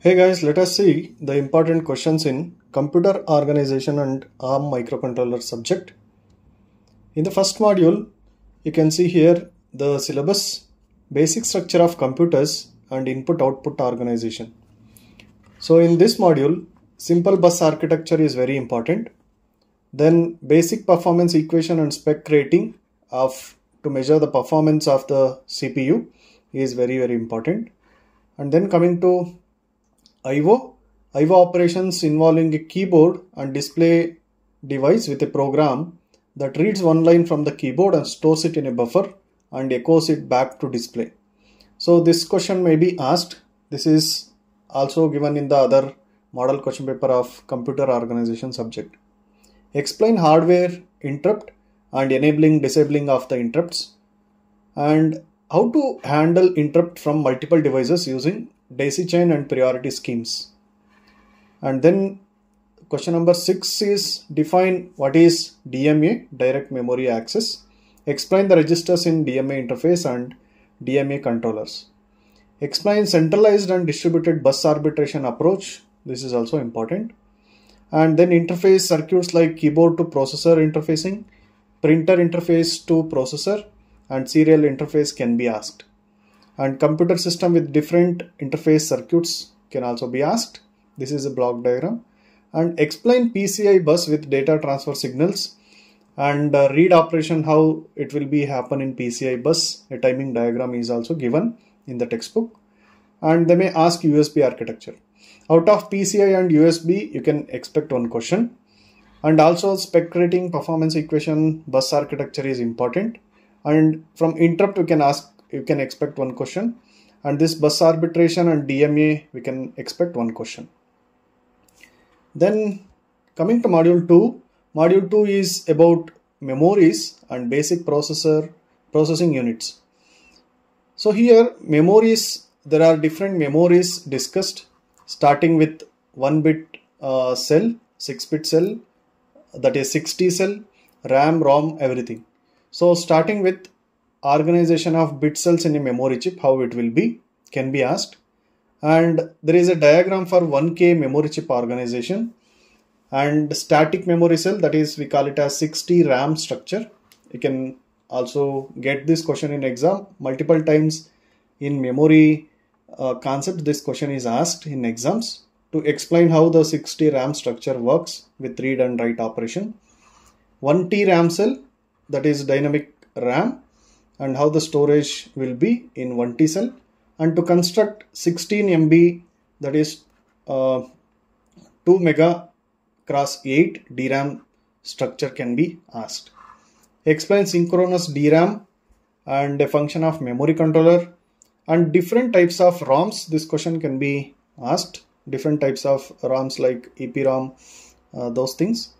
Hey guys, let us see the important questions in Computer Organization and ARM Microcontroller subject. In the first module, you can see here the syllabus, basic structure of computers and input-output organization. So in this module, simple bus architecture is very important. Then basic performance equation and spec rating to measure the performance of the CPU is very important. And then coming to I/O operations involving a keyboard and display device with a program that reads one line from the keyboard and stores it in a buffer and echoes it back to display. So this question may be asked. This is also given in the other model question paper of Computer Organization subject. Explain hardware interrupt and enabling disabling of the interrupts and how to handle interrupt from multiple devices using daisy chain and priority schemes. And then question number 6 is define what is DMA, direct memory access. Explain the registers in DMA interface and DMA controllers. Explain centralized and distributed bus arbitration approach. This is also important. And then interface circuits like keyboard to processor interfacing, printer interface to processor and serial interface can be asked. And computer system with different interface circuits can also be asked. This is a block diagram. And explain PCI bus with data transfer signals and read operation, how it will be happen in PCI bus. A timing diagram is also given in the textbook. And they may ask USB architecture. Out of PCI and USB, you can expect one question. And also spec rating, performance equation, bus architecture is important. And from interrupt, you can expect one question, and this bus arbitration and DMA we can expect one question. Then coming to module 2 is about memories and basic processing units. So here memories, there are different memories discussed, starting with 1-bit cell, 6-bit cell, that is 60 cell, RAM, ROM, everything. So starting with organization of bit cells in a memory chip, how it will be, can be asked. And there is a diagram for 1K memory chip organization and static memory cell, that is we call it as 60 RAM structure. You can also get this question in exam multiple times in memory concept. This question is asked in exams to explain how the 60 RAM structure works with read and write operation. 1T RAM cell, that is dynamic RAM, and how the storage will be in 1T cell, and to construct 16 MB, that is 2 mega cross 8 DRAM structure can be asked. Explain synchronous DRAM and a function of memory controller and different types of ROMs. This question can be asked, different types of ROMs like EPROM, those things.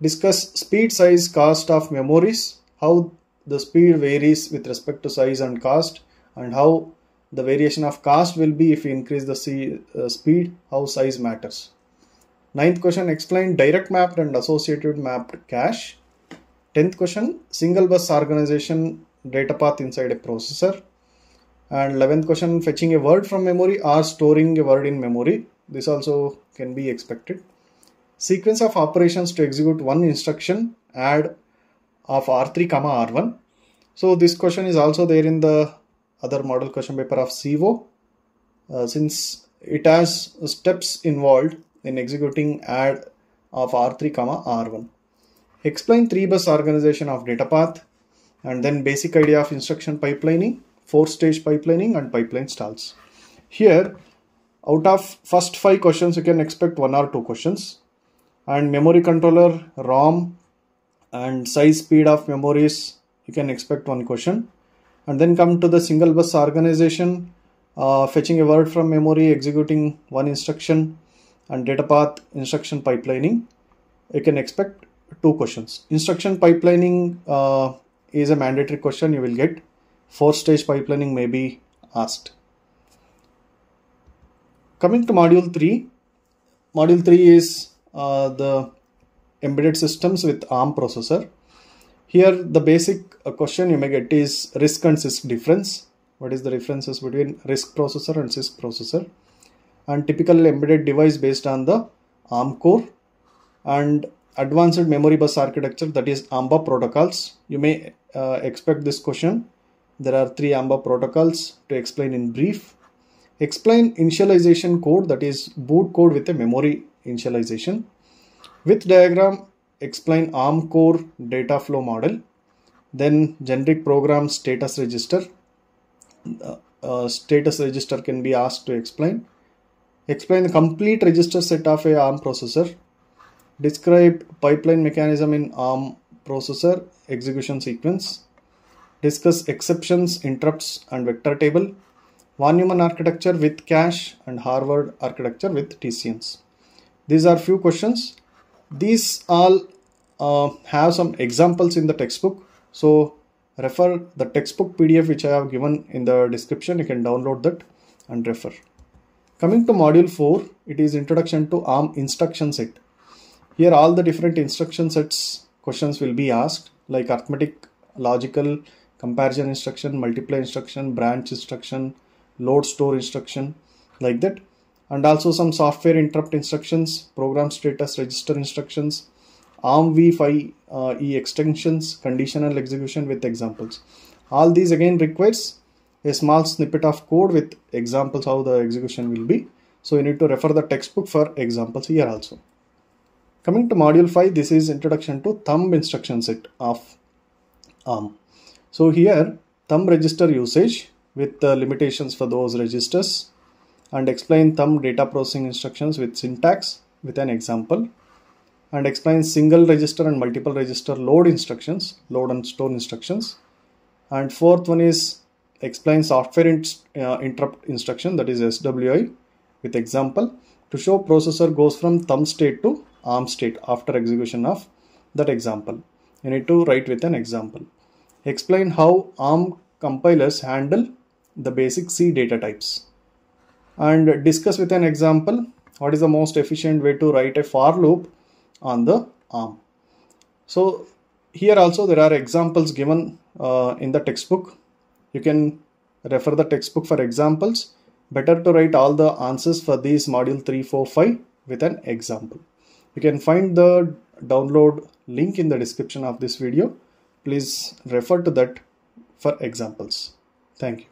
Discuss speed, size, cost of memories, how the speed varies with respect to size and cost, and how the variation of cost will be if you increase the speed, how size matters. Ninth question, explain direct mapped and associated mapped cache. 10th question, single bus organization data path inside a processor. And 11th question, fetching a word from memory or storing a word in memory. This also can be expected. Sequence of operations to execute one instruction, add of R3, R1. So this question is also there in the other model question paper of CO. Since it has steps involved in executing add of R3, R1. Explain 3-bus organization of data path, and then basic idea of instruction pipelining, 4-stage pipelining and pipeline stalls. Here out of first 5 questions you can expect 1 or 2 questions. And memory controller, ROM and size speed of memories, you can expect one question. And then come to the single bus organization, fetching a word from memory, executing one instruction, and data path instruction pipelining, you can expect 2 questions. Instruction pipelining is a mandatory question you will get. 4-stage pipelining may be asked. Coming to module 3. Module 3 is the embedded systems with ARM processor. Here the basic question you may get is RISC and CISC difference. What is the differences between RISC processor and CISC processor? and typical embedded device based on the ARM core, and advanced memory bus architecture, that is AMBA protocols. You may expect this question. There are 3 AMBA protocols to explain in brief. Explain initialization code, that is boot code with a memory initialization. With diagram, explain ARM core data flow model. Then generic program status register. Status register can be asked to explain. Explain the complete register set of a ARM processor. Describe pipeline mechanism in ARM processor execution sequence. Discuss exceptions, interrupts and vector table. Von Neumann architecture with cache and Harvard architecture with TCNs. These are few questions. These all have some examples in the textbook. So refer the textbook PDF which I have given in the description. You can download that and refer. Coming to module 4, it is introduction to ARM instruction set. Here all the different instruction sets questions will be asked, like arithmetic, logical, comparison instruction, multiply instruction, branch instruction, load store instruction, like that, and also some software interrupt instructions, program status register instructions, ARMv5 E extensions, conditional execution with examples. All these again requires a small snippet of code with examples how the execution will be. So you need to refer the textbook for examples here also. Coming to module 5, this is introduction to thumb instruction set of ARM. So here thumb register usage with the limitations for those registers, and explain thumb data processing instructions with syntax with an example, and explain single register and multiple register load instructions, load and store instructions. And fourth one is explain software interrupt instruction, that is SWI, with example to show processor goes from thumb state to ARM state after execution of that example. You need to write with an example. Explain how ARM compilers handle the basic C data types, and discuss with an example what is the most efficient way to write a for loop on the ARM. So here also there are examples given in the textbook. You can refer the textbook for examples. Better to write all the answers for these module 3, 4, 5 with an example. You can find the download link in the description of this video. Please refer to that for examples. Thank you.